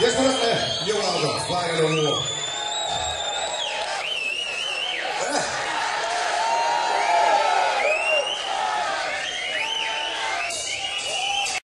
Just gonna, you wanna go flying on the wall.